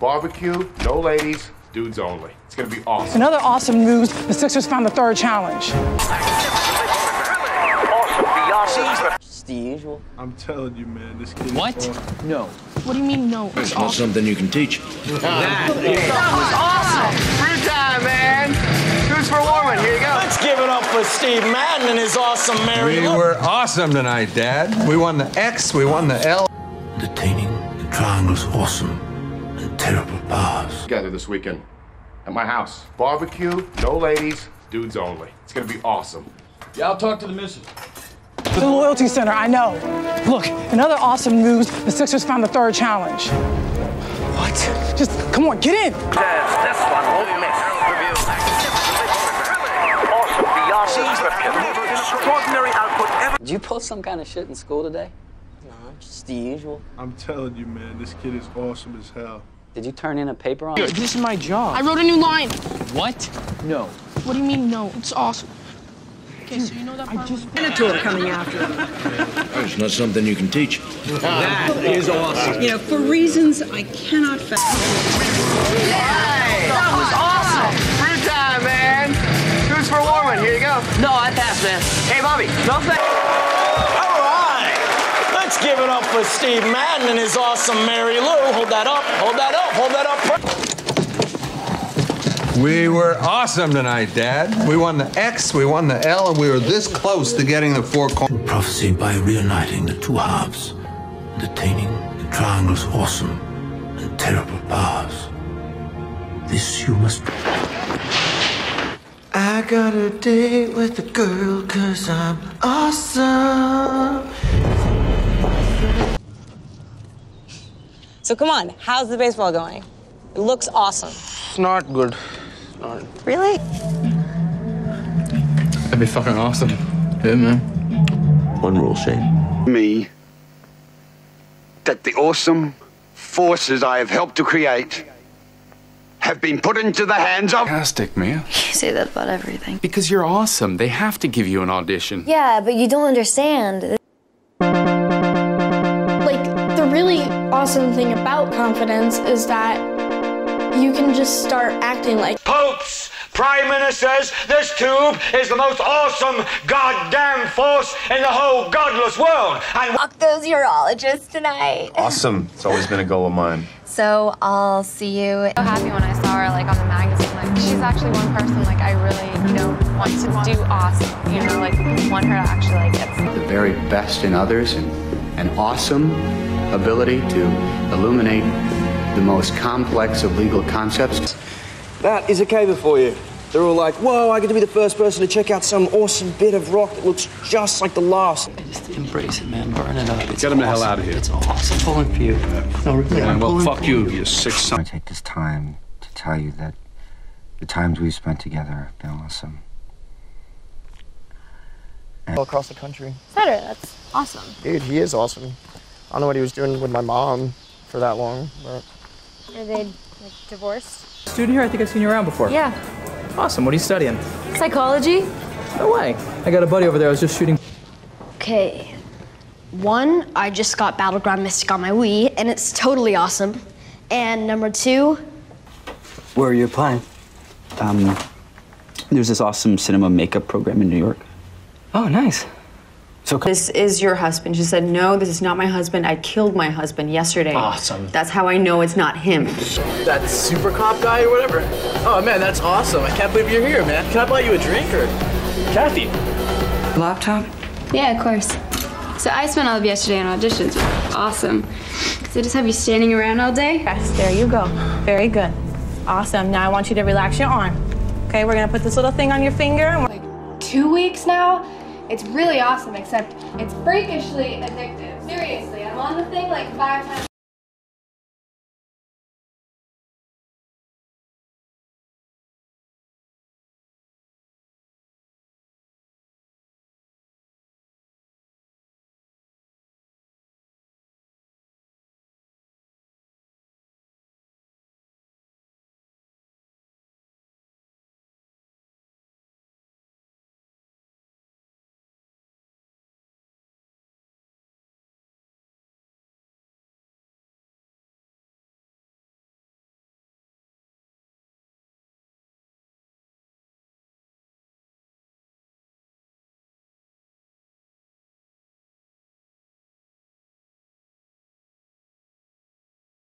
Barbecue, no ladies, dudes only. It's gonna be awesome. Another awesome news, the Sixers found the third challenge. It's the usual. I'm telling you, man, this kid. What? No. What do you mean, no? It's not awesome. Something you can teach. That was awesome. Fruit time, man. Who's for Warren? Here you go. Let's give it up for Steve Madden and his awesome Mary. We were awesome tonight, Dad. We won the X, we won the L. Detaining the triangle's awesome. Terrible bars. Together this weekend at my house. Barbecue, no ladies, dudes only. It's gonna be awesome. Yeah, I'll talk to the missus. The loyalty center, I know. Look, another awesome news. The Sixers found the third challenge. What? Just come on, get in. This one won't miss. Extraordinary output ever. Did you pull some kind of shit in school today? No, just the usual. I'm telling you, man, this kid is awesome as hell. Did you turn in a paper on it? This is my job. I wrote a new line. What? No. What do you mean, no? It's awesome. Okay, so you know that I just Minotaur coming after him. It's not something you can teach. That is awesome. You know, for reasons I cannot fathom. Hey, that was awesome. Fruit time, man. Who's for Warren? Here you go. No, I passed, man. Hey, Bobby. No thanks. Let's give it up for Steve Madden and his awesome Mary Lou. Hold that up, hold that up, hold that up. We were awesome tonight, Dad. We won the X, we won the L, and we were this close to getting the four corners. Prophecy by reuniting the two halves, detaining the triangle's awesome and terrible bars. This you must... I got a date with a girl cause I'm awesome. So come on, how's the baseball going? It looks awesome. It's not good. It's not. Really? That'd be fucking awesome. Yeah, man. One rule, Shane. Me, that the awesome forces I have helped to create have been put into the hands of... Fantastic, man. You say that about everything. Because you're awesome. They have to give you an audition. Yeah, but you don't understand. Awesome thing about confidence is that you can just start acting like popes, prime ministers. This tube is the most awesome goddamn force in the whole godless world. And fuck those urologists tonight. Awesome. It's always been a goal of mine. So I'll see you. So happy when I saw her like on the magazine. Like she's actually one person like I really, you know, want to do awesome. You know, like want her to actually like get the very best in others and awesome. Ability to illuminate the most complex of legal concepts. That is a caber for you. They're all like, whoa, I get to be the first person to check out some awesome bit of rock that looks just like the last. Just embrace it, man. Burn it up. It's get him awesome. The hell out of here. It's awesome. I'm pulling for you. No, yeah, well, fuck you, you sick son. I take this time to tell you that the times we've spent together have been awesome. And all across the country. Cetera, that's awesome. Dude, he is awesome. I don't know what he was doing with my mom for that long, but... Are they, like, divorced? Student here? I think I've seen you around before. Yeah. Awesome. What are you studying? Psychology. No way. I got a buddy over there. I was just shooting... Okay. One, I just got Battleground Mystic on my Wii, and it's totally awesome. And number two... Where are you applying? There's this awesome cinema makeup program in New York. Oh, nice. This is your husband. She said, no, this is not my husband. I killed my husband yesterday. Awesome. That's how I know it's not him. That super cop guy or whatever. Oh, man, that's awesome. I can't believe you're here, man. Can I buy you a drink or... Kathy? Laptop? Yeah, of course. So I spent all of yesterday on auditions. Awesome. So just have you standing around all day? Yes, there you go. Very good. Awesome. Now I want you to relax your arm. Okay, we're gonna put this little thing on your finger. Like 2 weeks now? It's really awesome, except it's freakishly addictive. Seriously, I'm on the thing like 5 times.